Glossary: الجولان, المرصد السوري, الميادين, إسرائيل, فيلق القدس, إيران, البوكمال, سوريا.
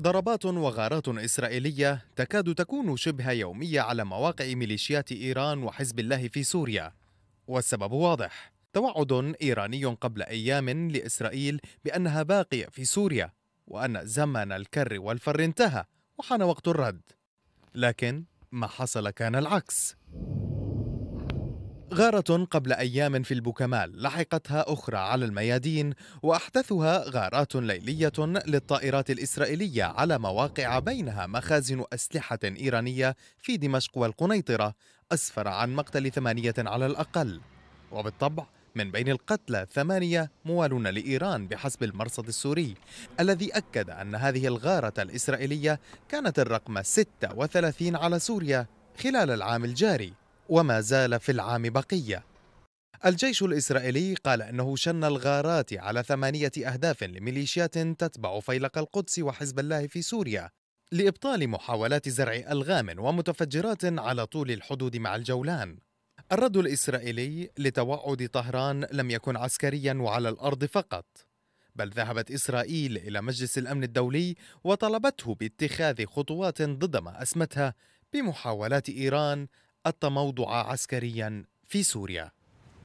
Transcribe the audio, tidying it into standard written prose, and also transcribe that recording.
ضربات وغارات إسرائيلية تكاد تكون شبه يومية على مواقع ميليشيات إيران وحزب الله في سوريا، والسبب واضح: توعد إيراني قبل أيام لإسرائيل بأنها باقية في سوريا، وأن زمن الكر والفر انتهى وحان وقت الرد. لكن ما حصل كان العكس. غارة قبل أيام في البوكمال لحقتها أخرى على الميادين، وأحدثها غارات ليلية للطائرات الإسرائيلية على مواقع بينها مخازن أسلحة إيرانية في دمشق والقنيطرة، أسفر عن مقتل 8 على الأقل. وبالطبع من بين القتلى 8 موالون لإيران بحسب المرصد السوري، الذي أكد أن هذه الغارة الإسرائيلية كانت الرقم 36 على سوريا خلال العام الجاري، وما زال في العام بقية. الجيش الإسرائيلي قال أنه شن الغارات على 8 أهداف لميليشيات تتبع فيلق القدس وحزب الله في سوريا، لإبطال محاولات زرع ألغام ومتفجرات على طول الحدود مع الجولان. الرد الإسرائيلي لتوعد طهران لم يكن عسكريا وعلى الأرض فقط، بل ذهبت إسرائيل إلى مجلس الأمن الدولي وطلبته باتخاذ خطوات ضد ما أسمتها بمحاولات إيران التموضع عسكريا في سوريا.